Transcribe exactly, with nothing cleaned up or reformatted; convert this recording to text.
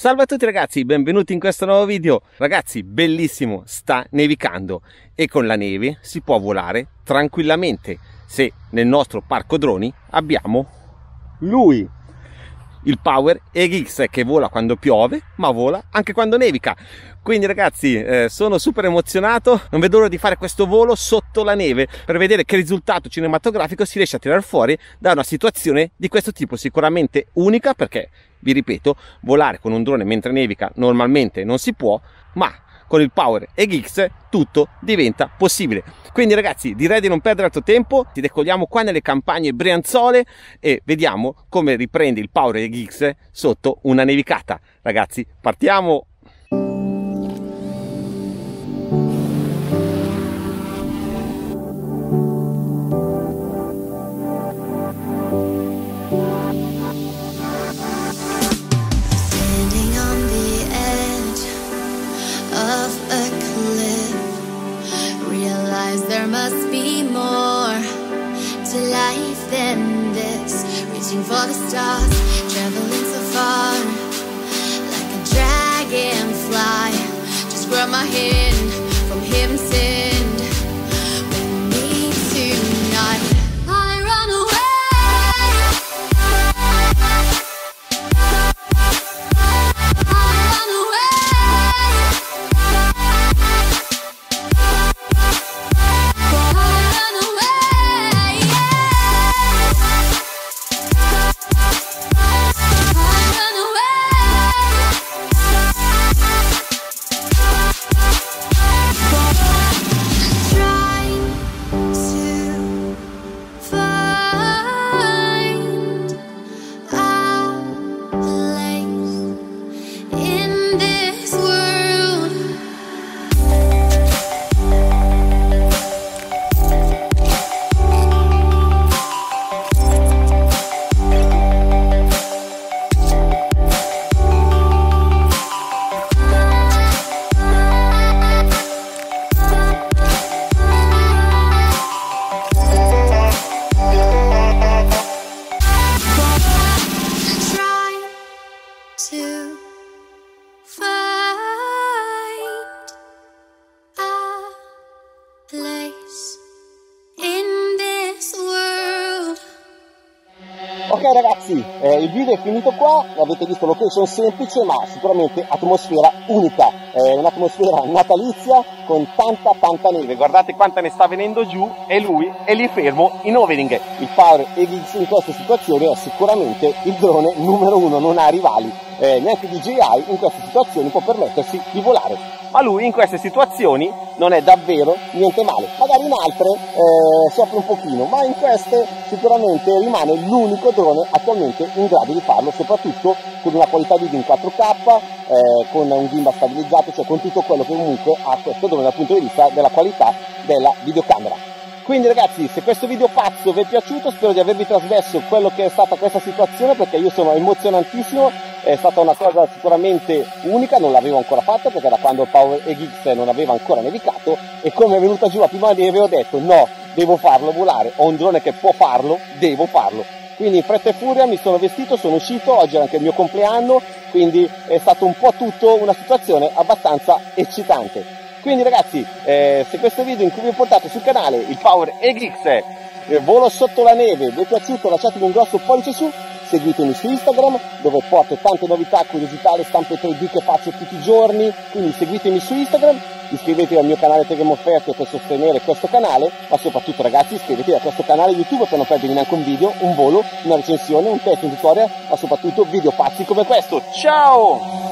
Salve a tutti ragazzi, benvenuti in questo nuovo video. Ragazzi, bellissimo, sta nevicando e con la neve si può volare tranquillamente se nel nostro parco droni abbiamo lui, il PowerEgg X, che vola quando piove ma vola anche quando nevica. Quindi ragazzi, eh, sono super emozionato, non vedo l'ora di fare questo volo sotto la neve per vedere che risultato cinematografico si riesce a tirar fuori da una situazione di questo tipo, sicuramente unica, perché vi ripeto, volare con un drone mentre nevica normalmente non si può, ma con il PowerEgg X tutto diventa possibile. Quindi ragazzi, direi di non perdere altro tempo, ti decolliamo qua nelle campagne brianzole e vediamo come riprende il PowerEgg X sotto una nevicata. Ragazzi, partiamo! There must be more to life than this. Reaching for the stars, traveling so far, like a dragonfly. Just grab my hand from him, sinned with me tonight. I run away. I run away. Ok ragazzi, eh, il video è finito qua, avete visto location semplice ma sicuramente atmosfera unica, eh, un'atmosfera natalizia con tanta tanta neve, guardate quanta ne sta venendo giù e lui è lì fermo in Overing. Il PowerEgg X in questa situazione è sicuramente il drone numero uno, non ha rivali, eh, neanche D J I in queste situazioni può permettersi di volare. Ma lui in queste situazioni non è davvero niente male, magari in altre eh, soffre un pochino, ma in queste sicuramente rimane l'unico drone attualmente in grado di farlo, soprattutto con una qualità video in quattro K, eh, con un gimbal stabilizzato, cioè con tutto quello che comunque ha questo drone dal punto di vista della qualità della videocamera. Quindi ragazzi, se questo video pazzo vi è piaciuto, spero di avervi trasmesso quello che è stata questa situazione, perché io sono emozionantissimo, è stata una cosa sicuramente unica, non l'avevo ancora fatta perché da quando il PowerEgg X non aveva ancora nevicato, e come è venuta giù la prima neve ho detto no, devo farlo volare, ho un drone che può farlo, devo farlo. Quindi in fretta e furia mi sono vestito, sono uscito, oggi era anche il mio compleanno, quindi è stato un po' tutto una situazione abbastanza eccitante. Quindi ragazzi, eh, se questo video in cui vi ho portato sul canale il PowerEgg X eh, volo sotto la neve vi è piaciuto, lasciatemi un grosso pollice su, seguitemi su Instagram dove porto tante novità, curiosità, le stampe tre D che faccio tutti i giorni, quindi seguitemi su Instagram, iscrivetevi al mio canale Telegram Offerte per sostenere questo canale, ma soprattutto ragazzi iscrivetevi a questo canale YouTube per non perdervi neanche un video, un volo, una recensione, un test, un tutorial, ma soprattutto video pazzi come questo. Ciao!